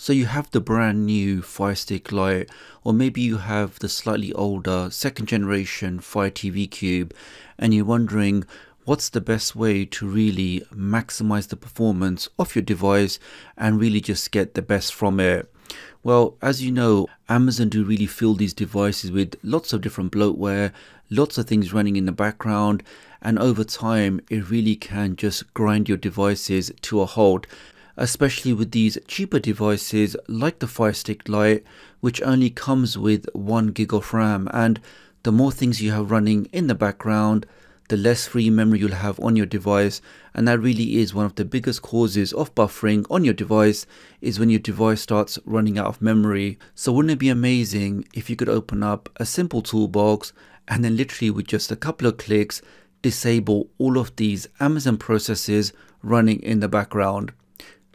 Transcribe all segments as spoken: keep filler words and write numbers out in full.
So you have the brand new Fire Stick Lite, or maybe you have the slightly older second generation Fire T V Cube, and you're wondering what's the best way to really maximize the performance of your device and really just get the best from it. Well, as you know, Amazon do really fill these devices with lots of different bloatware, lots of things running in the background, and over time it really can just grind your devices to a halt, especially with these cheaper devices like the Fire Stick Lite, which only comes with one gig of RAM. And the more things you have running in the background, the less free memory you'll have on your device, and that really is one of the biggest causes of buffering on your device, is when your device starts running out of memory. So wouldn't it be amazing if you could open up a simple toolbox and then literally with just a couple of clicks disable all of these Amazon processes running in the background?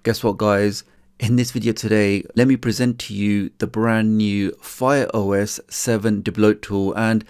Guess what, guys? In this video today, let me present to you the brand new Fire O S seven Debloat tool, and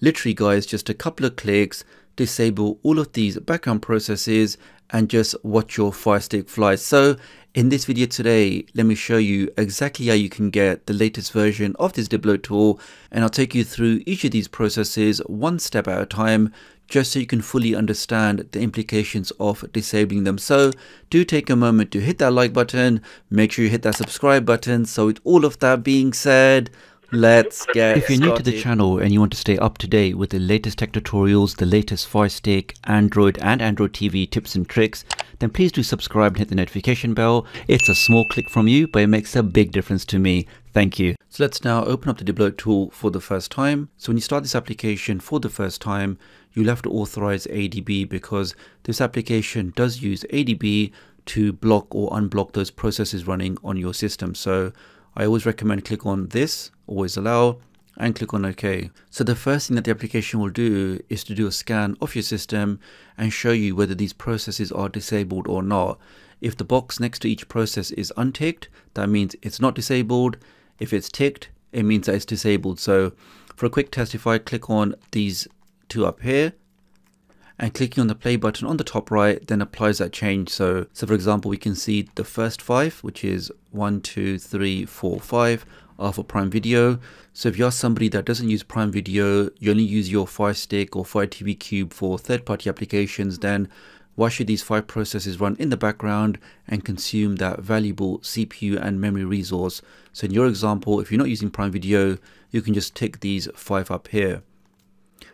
literally, guys, just a couple of clicks disable all of these background processes and just watch your Fire Stick fly. So in this video today, let me show you exactly how you can get the latest version of this Debloat tool, and I'll take you through each of these processes one step at a time, just so you can fully understand the implications of disabling them. So do take a moment to hit that like button, make sure you hit that subscribe button. So with all of that being said, let's get started. If you're new to the channel and you want to stay up to date with the latest tech tutorials, the latest Fire Stick, Android and Android T V tips and tricks, then please do subscribe and hit the notification bell. It's a small click from you, but it makes a big difference to me. Thank you. So let's now open up the Debloat tool for the first time. So when you start this application for the first time, you'll have to authorize A D B, because this application does use A D B to block or unblock those processes running on your system. So I always recommend click on this, always allow, and click on OK. So the first thing that the application will do is to do a scan of your system and show you whether these processes are disabled or not. If the box next to each process is unticked, that means it's not disabled. If it's ticked, it means that it's disabled. So for a quick test, if I click on these two up here, and clicking on the play button on the top right then applies that change. So, so for example, we can see the first five, which is one, two, three, four, five, are for Prime Video. So if you're somebody that doesn't use Prime Video, you only use your Fire Stick or Fire T V Cube for third-party applications, then why should these five processes run in the background and consume that valuable C P U and memory resource? So in your example, if you're not using Prime Video, you can just tick these five up here.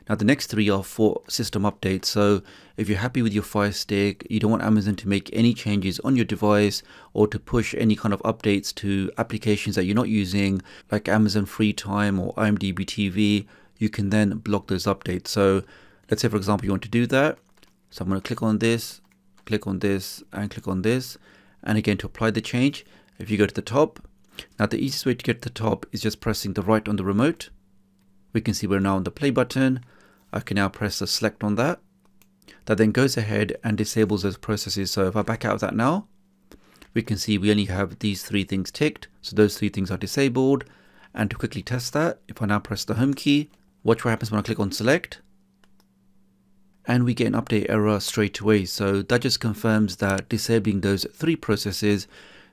Now the next three are for system updates. So if you're happy with your Fire Stick, you don't want Amazon to make any changes on your device or to push any kind of updates to applications that you're not using, like Amazon Free Time or IMDb T V, you can then block those updates. So let's say, for example, you want to do that. So I'm going to click on this, click on this, and click on this. And again, to apply the change, if you go to the top, now the easiest way to get to the top is just pressing the right on the remote. We can see we're now on the play button. I can now press the select on that. That then goes ahead and disables those processes. So if I back out of that now, we can see we only have these three things ticked. So those three things are disabled. And to quickly test that, if I now press the home key, watch what happens when I click on select. And we get an update error straight away. So that just confirms that disabling those three processes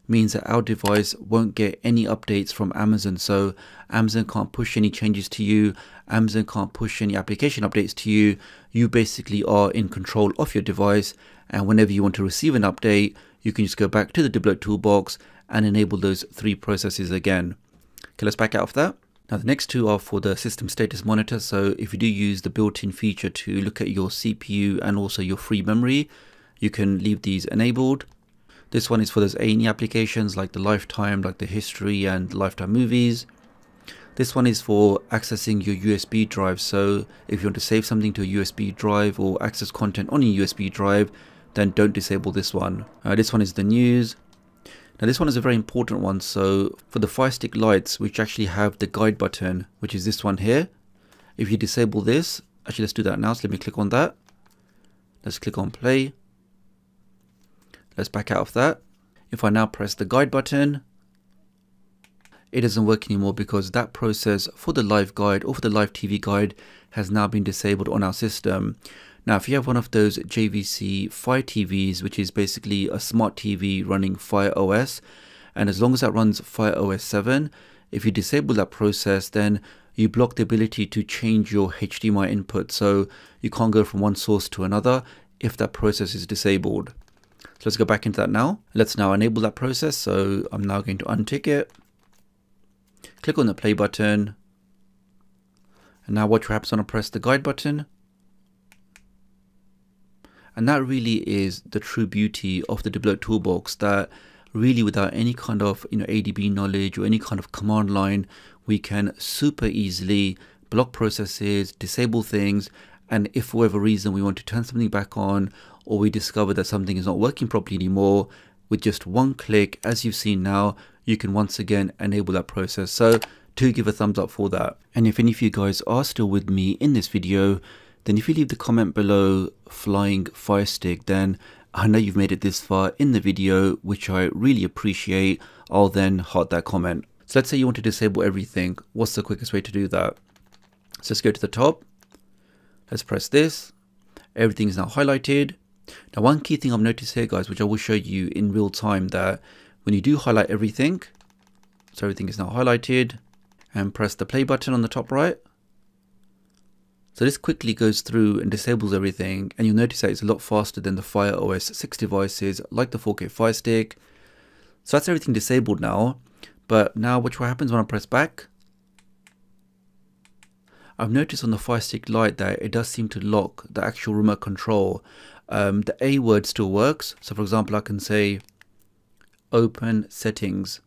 means that our device won't get any updates from Amazon. So Amazon can't push any changes to you. Amazon can't push any application updates to you. You basically are in control of your device. And whenever you want to receive an update, you can just go back to the Debloat toolbox and enable those three processes again. Okay, let's back out of that. Now the next two are for the system status monitor. So if you do use the built-in feature to look at your C P U and also your free memory, you can leave these enabled. This one is for those A and E applications like the lifetime, like the history and lifetime movies. This one is for accessing your U S B drive. So if you want to save something to a U S B drive or access content on your U S B drive, then don't disable this one. Uh, this one is the news. Now this one is a very important one. So for the Fire Stick Lites, which actually have the guide button, which is this one here. If you disable this, actually let's do that now. So let me click on that. Let's click on play. Let's back out of that. If I now press the guide button, it doesn't work anymore because that process for the live guide or for the live T V guide has now been disabled on our system. Now, if you have one of those J V C Fire T Vs, which is basically a smart T V running Fire O S, And as long as that runs Fire O S seven, if you disable that process, then you block the ability to change your H D M I input. So you can't go from one source to another if that process is disabled. So let's go back into that now. Let's now enable that process. So I'm now going to untick it. Click on the play button. And now what happens when I press the guide button? And that really is the true beauty of the Debloat toolbox, that really without any kind of you know A D B knowledge or any kind of command line, we can super easily block processes, disable things, and if for whatever reason we want to turn something back on, or we discover that something is not working properly anymore, with just one click, as you've seen now, you can once again enable that process. So do give a thumbs up for that. And if any of you guys are still with me in this video, then if you leave the comment below flying Fire Stick, then I know you've made it this far in the video, which I really appreciate. I'll then heart that comment. So let's say you want to disable everything. What's the quickest way to do that? So let's go to the top. Let's press this. Everything is now highlighted. Now, one key thing I've noticed here, guys, which I will show you in real time, that when you do highlight everything, so everything is now highlighted, and press the play button on the top right. So this quickly goes through and disables everything, and you'll notice that it's a lot faster than the Fire O S six devices like the four K Fire Stick. So that's everything disabled now, but now watch what happens when I press back. I've noticed on the Fire Stick Lite that it does seem to lock the actual remote control. Um, the A word still works, so for example I can say open settings.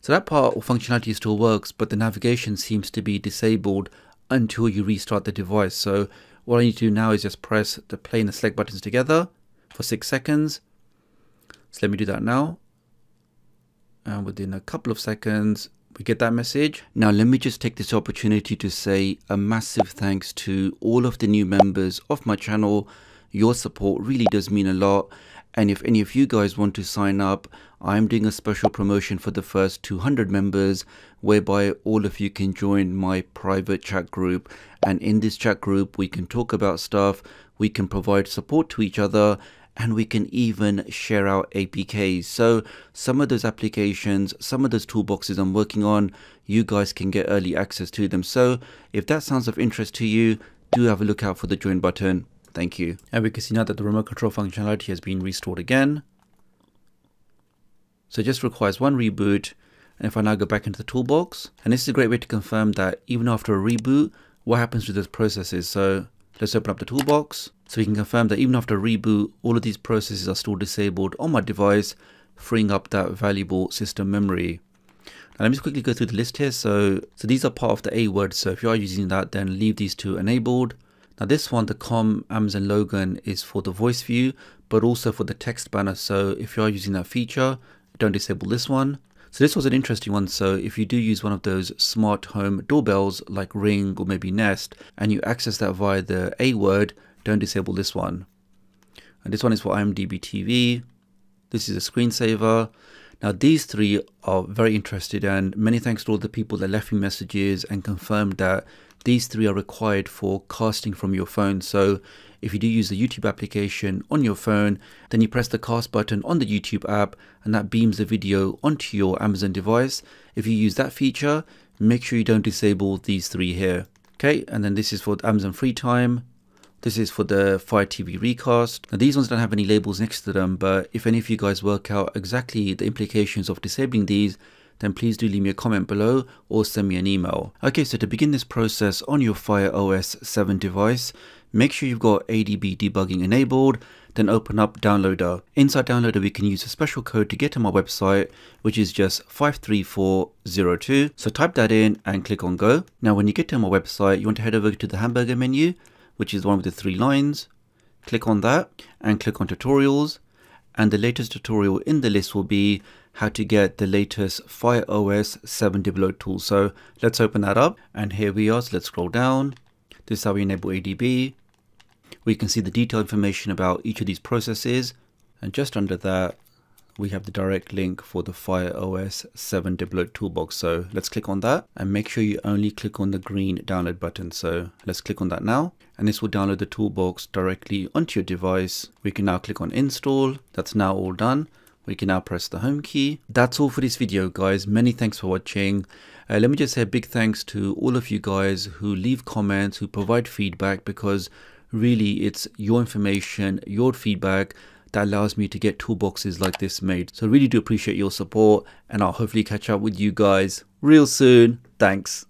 So that part or functionality still works, but the navigation seems to be disabled until you restart the device. So what I need to do now is just press the play and the select buttons together for six seconds. So let me do that now. And within a couple of seconds, we get that message. Now, let me just take this opportunity to say a massive thanks to all of the new members of my channel. Your support really does mean a lot. And if any of you guys want to sign up, I'm doing a special promotion for the first two hundred members, whereby all of you can join my private chat group. And in this chat group, we can talk about stuff, we can provide support to each other, and we can even share our A P Ks. So some of those applications, some of those toolboxes I'm working on, you guys can get early access to them. So if that sounds of interest to you, do have a look out for the join button. Thank you. And we can see now that the remote control functionality has been restored again. So it just requires one reboot. And if I now go back into the toolbox, and this is a great way to confirm that even after a reboot, what happens to those processes? So let's open up the toolbox. So we can confirm that even after a reboot, all of these processes are still disabled on my device, freeing up that valuable system memory. Now let me just quickly go through the list here. So, so these are part of the A word. So if you are using that, then leave these two enabled. Now this one, the com, Amazon Logan, is for the voice view, but also for the text banner. So if you are using that feature, don't disable this one. So this was an interesting one. So if you do use one of those smart home doorbells like Ring or maybe Nest, and you access that via the A word, don't disable this one. And this one is for IMDb T V. This is a screensaver. Now these three are very interested, and many thanks to all the people that left me messages and confirmed that these three are required for casting from your phone. So if you do use the YouTube application on your phone, then you press the cast button on the YouTube app and that beams the video onto your Amazon device. If you use that feature, make sure you don't disable these three here. Okay, and then this is for Amazon Free Time. This is for the Fire T V recast. Now these ones don't have any labels next to them, but if any of you guys work out exactly the implications of disabling these, then please do leave me a comment below or send me an email. Okay, so to begin this process on your Fire O S seven device, make sure you've got A D B debugging enabled, then open up Downloader. Inside Downloader, we can use a special code to get to my website, which is just five three four zero two. So type that in and click on go. Now, when you get to my website, you want to head over to the hamburger menu, which is the one with the three lines. Click on that and click on tutorials. And the latest tutorial in the list will be how to get the latest Fire O S seven Debloat tool. So let's open that up, and here we are. So let's scroll down. This is how we enable A D B. We can see the detailed information about each of these processes, and just under that we have the direct link for the Fire O S seven Debloat toolbox. So let's click on that, and make sure you only click on the green download button. So let's click on that now, and this will download the toolbox directly onto your device. We can now click on install. That's now all done. We can now press the home key. That's all for this video, guys. Many thanks for watching. Uh, let me just say a big thanks to all of you guys who leave comments, who provide feedback, because really it's your information, your feedback that allows me to get toolboxes like this made. So really do appreciate your support, and I'll hopefully catch up with you guys real soon. Thanks.